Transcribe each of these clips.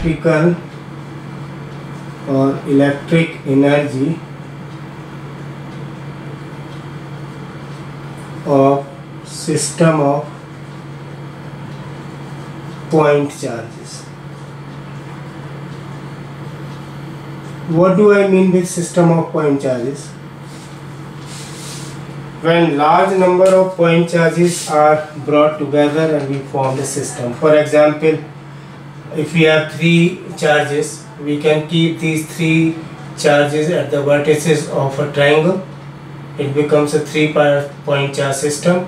Electrical और electric energy of system of point charges. What do I mean with system of point charges? When large number of point charges are brought together and we form the system. For example, if we have three charges, we can keep these three charges at the vertices of a triangle. It becomes a three-point charge system.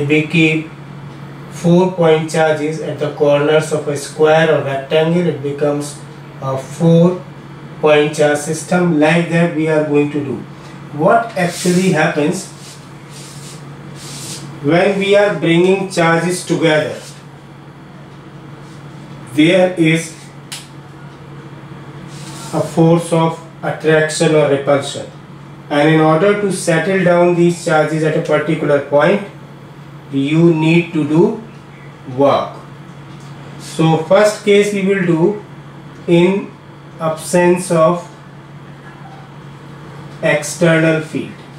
If we keep four point charges at the corners of a square or rectangle, it becomes a four-point charge system. Like that we are going to do. What actually happens when we are bringing charges together? There is a force of attraction or repulsion, and in order to settle down these charges at a particular point, you need to do work. So first case we will do in absence of external field.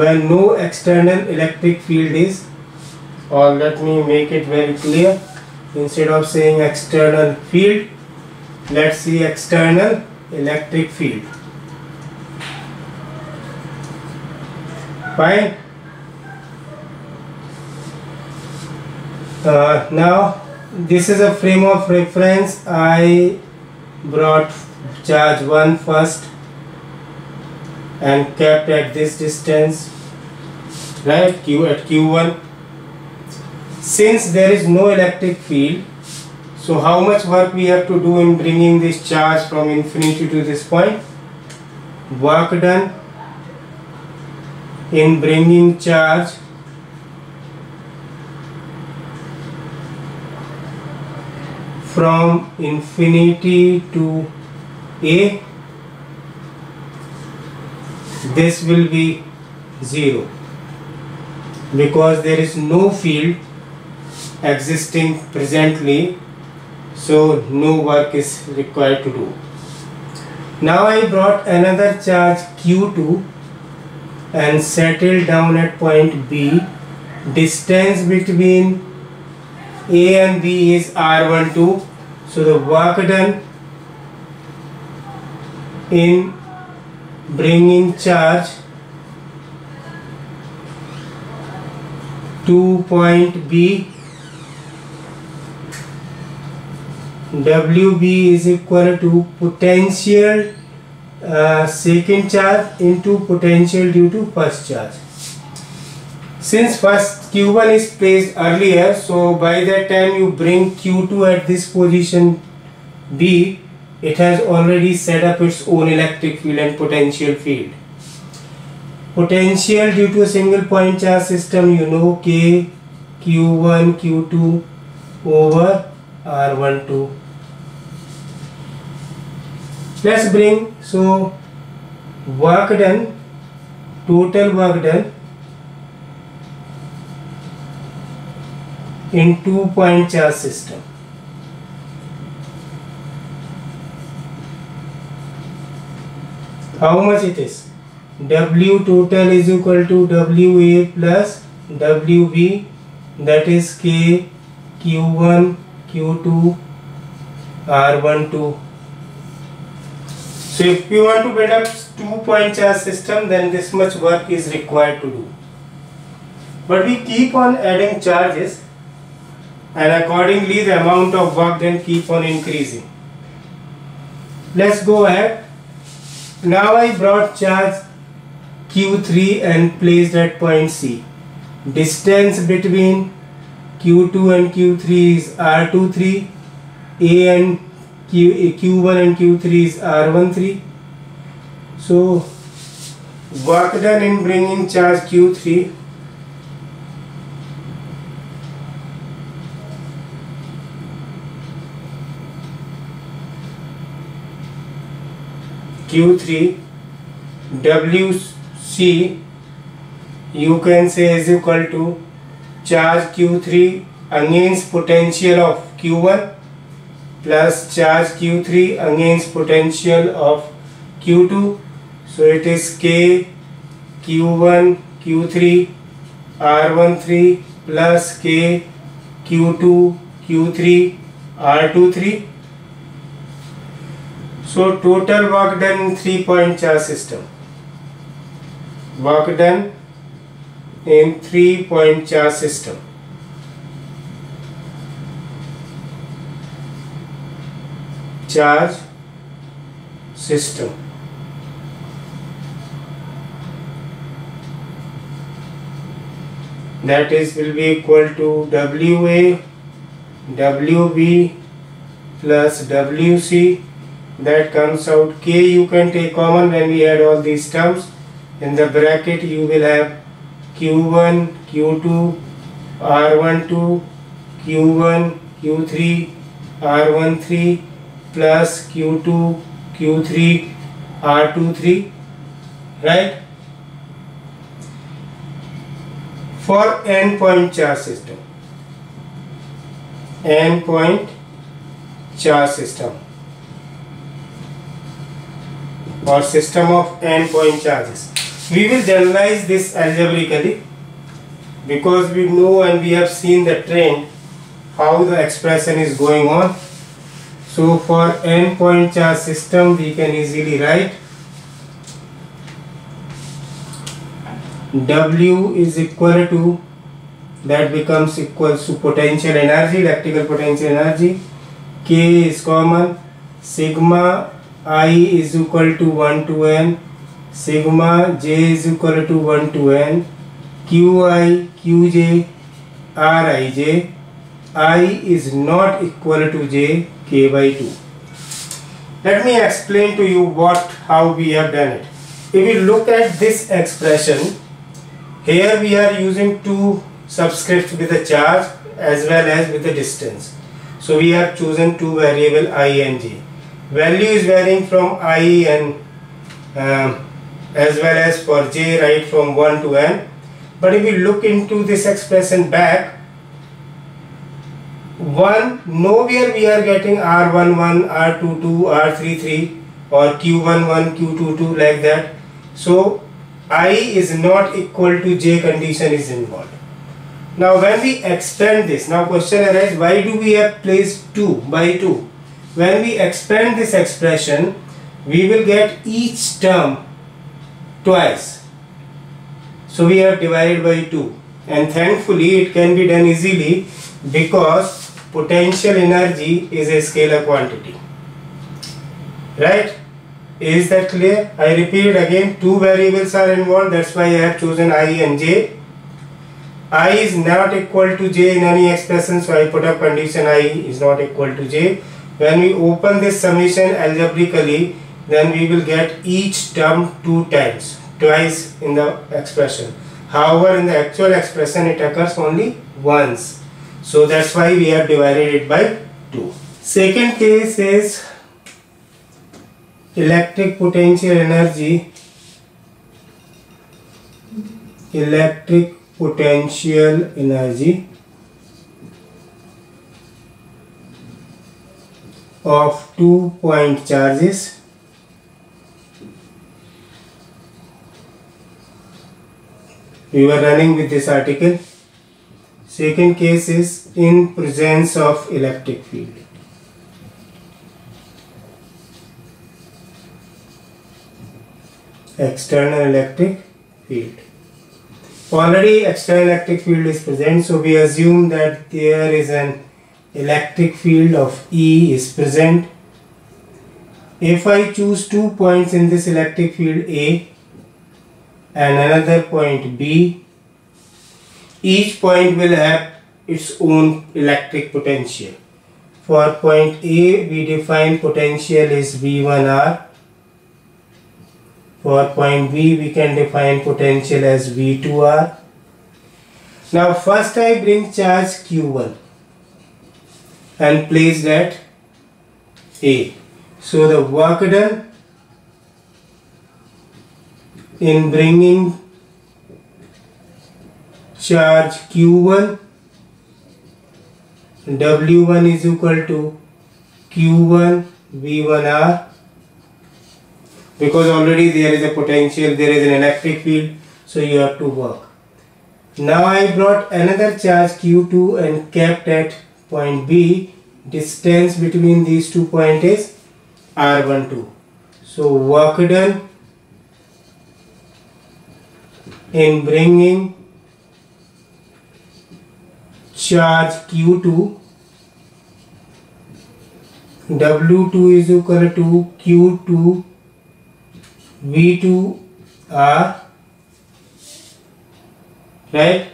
When no external electric field is, or let me make it very clear, instead of saying external field, let's see external electric field. Fine. Now this is a frame of reference. I brought charge 1 first and kept at this distance, right, at Q1. Since there is no electric field, so how much work we have to do in bringing this charge from infinity to this point? Work done in bringing charge from infinity to A, this will be 0 because there is no field existing presently, so no work is required to do. Now I brought another charge Q2 and settled down at point B. Distance between A and B is R12, so the work done in bringing charge to point B, WB is equal to potential second charge into potential due to first charge. Since first Q1 is placed earlier, so by that time you bring Q2 at this position B, it has already set up its own electric field and potential field. Potential due to a single point charge system, you know, K, Q1, Q2 over R12. Let's bring, so work done, total work done in two-point charge system. How much it is? W total is equal to WA plus WB, that is K, Q1, Q2, R12. So if you want to build up two-point charge system, then this much work is required to do. But we keep on adding charges, and accordingly the amount of work then keep on increasing. Let's go ahead. Now I brought charge Q3 and placed at point C. Distance between Q2 and Q3 is R23, A and Q1 and Q3 is R13. So work done in bringing charge Q3 Q3 WC, you can say, is equal to charge Q3 against potential of Q1 plus charge Q3 against potential of Q2. So it is K, Q1, Q3, R13 plus K, Q2, Q3, R23. So total work done in 3-point charge system. Work done in 3-point charge system. Charge system. That is will be equal to WA, WB plus WC. That comes out K. You can take common when we add all these terms. In the bracket you will have Q1, Q2, R12, Q1, Q3, R13 plus Q2, Q3, R23, right? For n-point charge system. N-point charge system. Or system of n-point charges. We will generalize this algebraically because we know and we have seen the trend how the expression is going on. So for n-point charge system we can easily write W is equal to, that becomes equals to potential energy, electrical potential energy. K is common, sigma I is equal to 1 to n, sigma j is equal to 1 to n, qi, qj, rij, I is not equal to j, k by 2. Let me explain to you how we have done it. If we look at this expression, here we are using two subscripts with a charge as well as with a distance. So we have chosen two variables I and j. Value is varying from I and as well as for j, right, from 1 to n. But if we look into this expression back, 1, nowhere we are getting R11, R22, R33 or Q11, Q22 like that. So I is not equal to j condition is involved. Now when we expand this, now question arises, why do we have placed 2 by 2? When we expand this expression, we will get each term twice. So we have divided by 2, and thankfully it can be done easily because potential energy is a scalar quantity. Right? Is that clear? I repeat again, two variables are involved, that's why I have chosen I and j. I is not equal to j in any expression, so I put up condition I is not equal to j. When we open this summation algebraically, then we will get each term twice in the expression. However, in the actual expression it occurs only once. So that's why we have divided it by 2. Second case is electric potential energy. Electric potential energy of 2-point charges we were running with this article. Second case is in presence of electric field. External electric field. Already external electric field is present, so we assume that there is an electric field of E is present. If I choose 2 points in this electric field A and another point B, each point will have its own electric potential. For point A, we define potential is V1R. For point B, we can define potential as V2R. Now first I bring charge Q1 and place that A. So the work done in bringing charge Q1, W1 is equal to Q1, V1 are, because already there is a potential, there is an electric field, so you have to work. Now I brought another charge Q2 and kept at point B. Distance between these 2 points is R12. So work done in bringing charge Q2, W2 is equal to Q2 V2 R, right,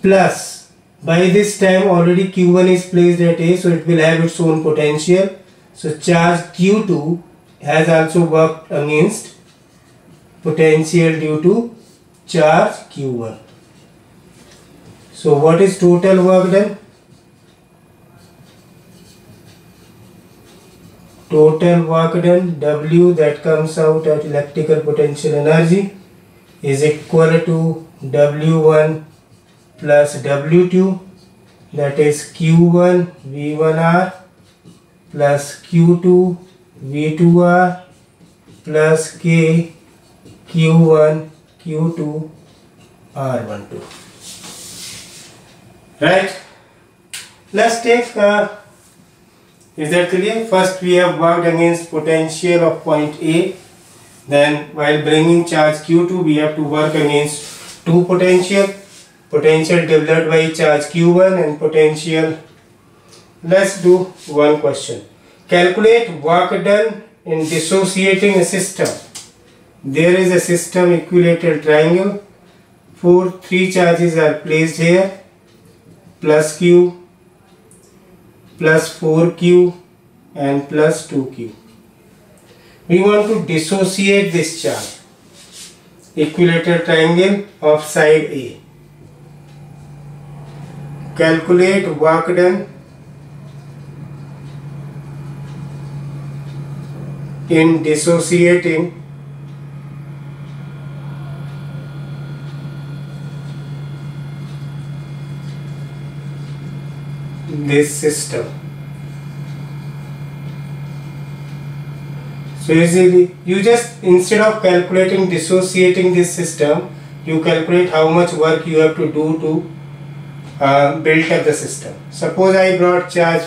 plus by this time already Q1 is placed at A, so it will have its own potential, so charge Q2 has also worked against potential due to charge Q1. So what is total work done? Total work done, W, that comes out at electrical potential energy, is equal to W1 plus W2, that is Q1 V1R plus Q2 V2R plus K Q1 Q2 R12. Right? Let's take is that clear? First we have worked against potential of point A. Then while bringing charge Q2, we have to work against two potential developed by charge Q1 and potential. Let's do one question. Calculate work done in dissociating a system. There is a system equilateral triangle. Three charges are placed here. Plus Q, plus 4Q and plus 2Q. We want to dissociate this charge, equilateral triangle of side A. Calculate work done in dissociating this system. So easily, you just, instead of calculating dissociating this system, you calculate how much work you have to do to build up the system. Suppose I brought charge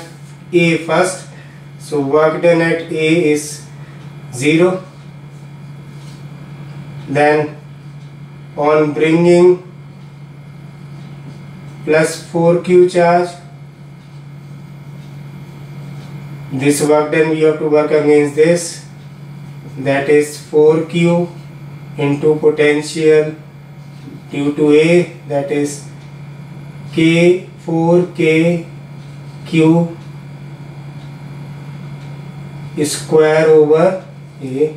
A first, so work done at A is 0. Then on bringing plus 4Q charge, this work done we have to work against this, that is 4Q into potential due to A, that is K 4K Q square over A.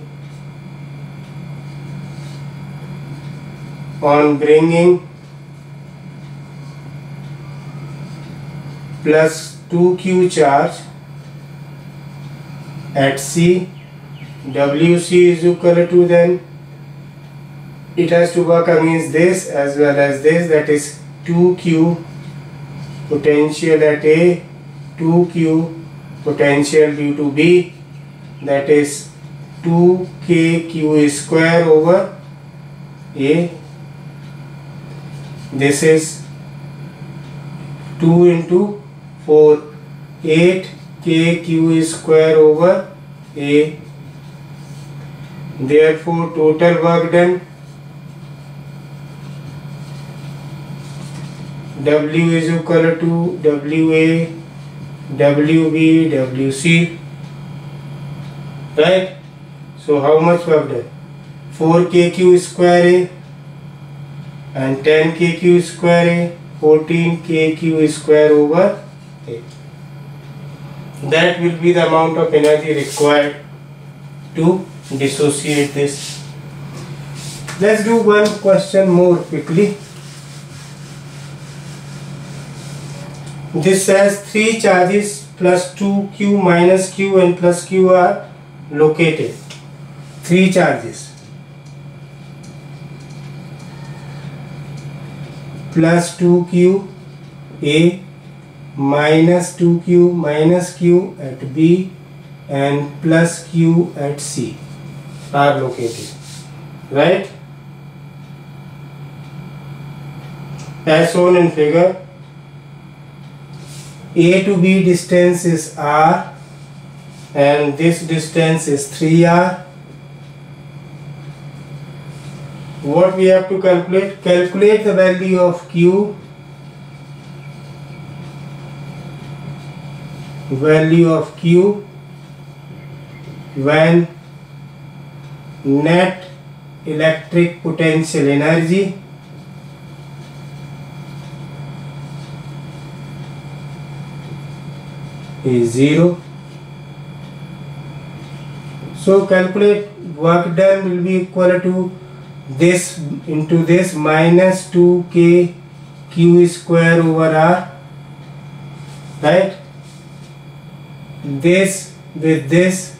On bringing plus 2Q charge at C, WC is equal to, then it has to work against this as well as this, that is 2Q potential at A, 2Q potential due to B, that is 2KQ square over A. This is 2 into 4, 8 KQ square over A. Therefore, total work done W is equal to WA, WB, WC. Right? So, how much work done? 4KQ square A and 10KQ square A, 14KQ square over A. That will be the amount of energy required to dissociate this. Let's do one question more quickly. This says 3 charges plus 2Q minus Q and plus Q are located. 3 charges plus 2Q A minus 2q minus q at B and plus q at C are located, right? As shown in figure, A to B distance is R and this distance is 3R. What we have to calculate? Calculate the value of Q, when net electric potential energy is 0. So calculate work done will be equal to this into this minus 2k q square over r, right? This with this,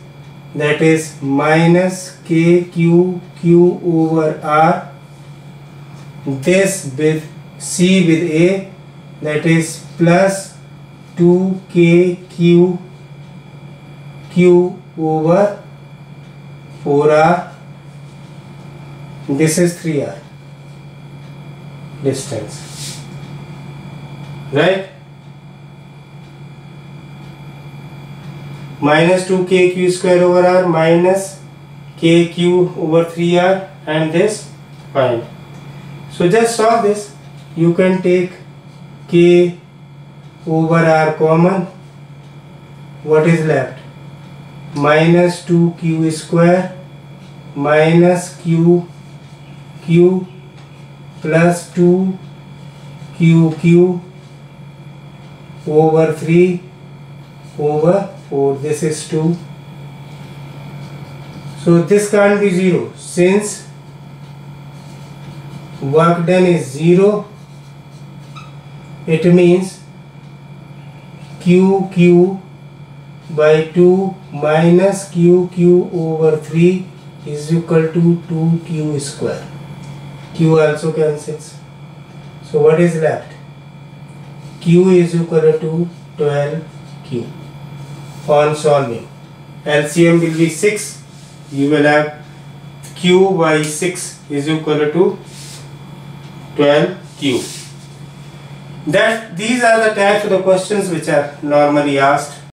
that is minus k q q over r, this with c with a, that is plus 2k q q over 4r. This is 3r distance, right? Minus 2kq square over r minus kq over 3r and this find. So just solve this. You can take k over r common. What is left? Minus 2q square minus q plus 2qq over 3 over 4. This is 2. So this can't be 0 since work done is 0. It means qq by 2 minus qq over 3 is equal to 2q square. Q also cancels. So what is left? Q is equal to 12q. On solving, LCM will be 6. You will have q by 6 is equal to 12q. These are the types of the questions which are normally asked.